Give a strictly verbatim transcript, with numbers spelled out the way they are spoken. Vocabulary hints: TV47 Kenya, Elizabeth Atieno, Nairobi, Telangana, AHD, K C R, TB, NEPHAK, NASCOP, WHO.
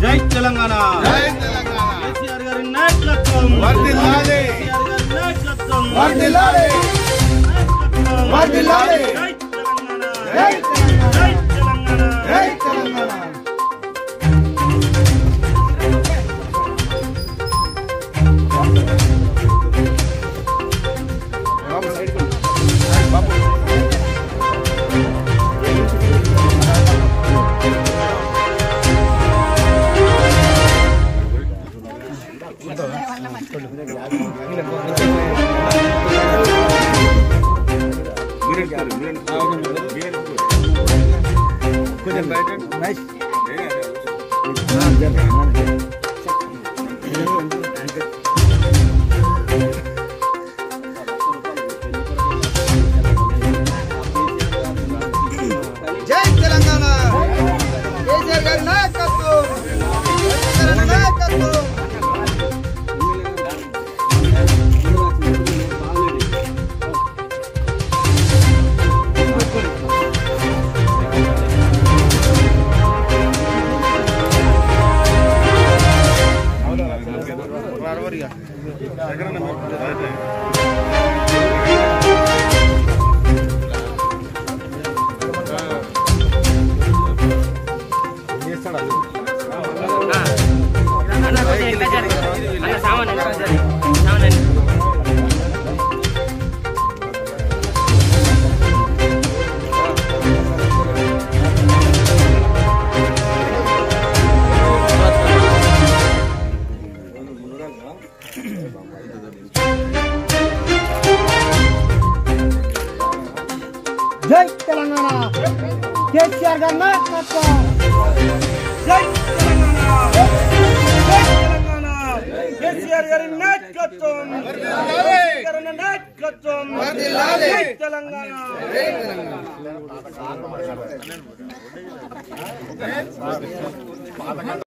Jai Telangana, Jai Telangana, K C R garu nayakalakam vardilale, K C R garu nayakalakam vardilale, vardilale, Jai Telangana, Jai Telangana, Jai Telangana, Jai Telangana. Jai Telangana, K C R garu nayakalakam, Jai Telangana, Jai Telangana, K C R garu nayakalakam, K C R garu nayakalakam, Jai Telangana, Jai Telangana.